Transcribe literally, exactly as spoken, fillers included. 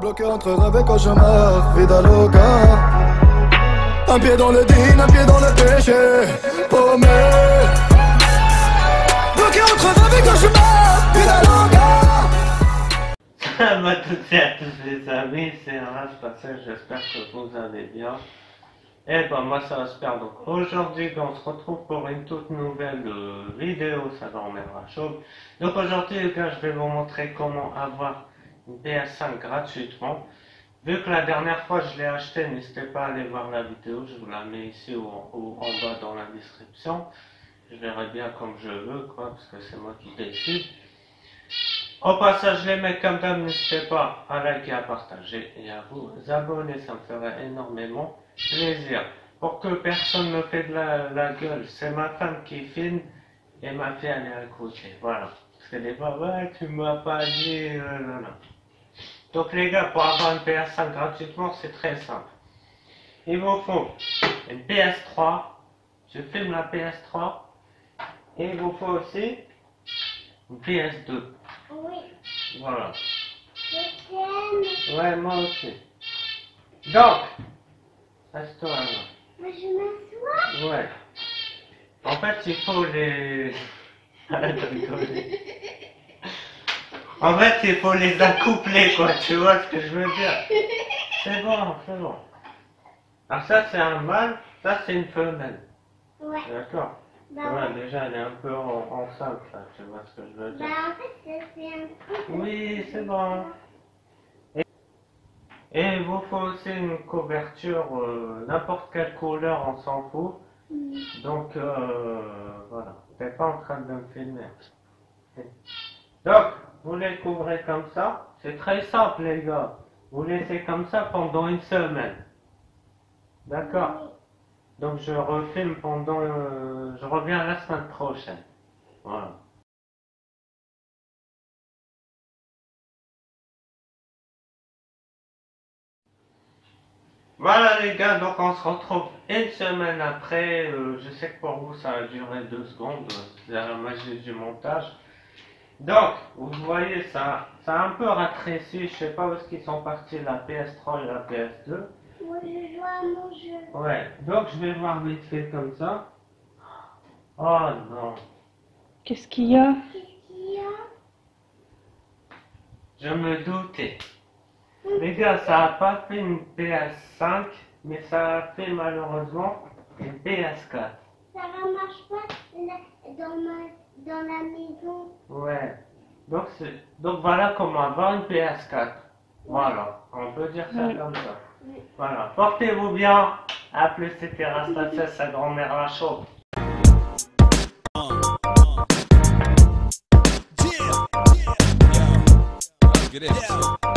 Bloqué entre rêve et cauchemar, vida loca. Un pied dans le dîne, un pied dans le péché, paumé. Bloqué entre rêve et cauchemar, vida loca. Salut à toutes et à tous les amis, c'est Rasta seize, j'espère que vous allez bien. Et ben moi ça va super, donc aujourd'hui on se retrouve pour une toute nouvelle euh, vidéo, ça va remettre chaud. Donc aujourd'hui les gars, je vais vous montrer comment avoir une P S cinq gratuitement. Vu que la dernière fois je l'ai acheté, n'hésitez pas à aller voir la vidéo, je vous la mets ici ou en, ou en bas dans la description. Je verrai bien comme je veux quoi, parce que c'est moi qui décide. Au passage les mecs, comme d'hab, n'hésitez pas à liker, à partager et à vous abonner, ça me ferait énormément plaisir. Pour que personne ne fait de la, la gueule, c'est ma femme qui filme et ma fille elle est à côté, voilà. Parce qu'elle est pas, ouais tu m'as pas dit, euh, non, non. Donc les gars, pour avoir une P S cinq gratuitement, c'est très simple. Il vous faut une P S trois, je filme la P S trois, et il vous faut aussi une P S deux. Oui. Voilà. Je t'aime. Ouais, moi aussi. Donc, reste-toi là. Moi je m'assois. Ouais. En fait, il faut les... Arrête de rigoler. En fait, il faut les accoupler, quoi. Tu vois ce que je veux dire? C'est bon, c'est bon. Alors ça, c'est un mâle. Ça, c'est une femelle. Ouais. D'accord. Bah, ouais, déjà, elle est un peu enceinte, en là. Tu vois ce que je veux dire? Bah, en fait, c'est un couple. Oui, c'est bon. Et il vous faut aussi une couverture, euh, n'importe quelle couleur, on s'en fout. Mmh. Donc, euh, voilà. T'es pas en train de me filmer. Donc, vous les couvrez comme ça. C'est très simple, les gars. Vous laissez comme ça pendant une semaine. D'accord? Mmh. Donc, je refilme pendant... Euh, je reviens la semaine prochaine. Voilà. Voilà les gars, donc on se retrouve une semaine après, euh, je sais que pour vous ça a duré deux secondes, c'est la magie du montage. Donc, vous voyez ça, ça a un peu rétréci, je sais pas où est-ce qu'ils sont partis, la P S trois et la P S deux. Moi je joue à mon jeu. Ouais, donc je vais voir vite fait comme ça. Oh non. Qu'est-ce qu'il y a? Qu'est-ce qu'il y a? Je me doutais. Les gars, ça n'a pas fait une P S cinq, mais ça a fait malheureusement une P S quatre. Ça ne marche pas dans, ma, dans la maison. Ouais. Donc, donc voilà comment avoir une P S quatre. Voilà. On peut dire ça oui. Comme ça. Oui. Voilà. Portez-vous bien. A plus, c'était Rasta seize, sa grand-mère la chaude. Yeah. Yeah. Yeah.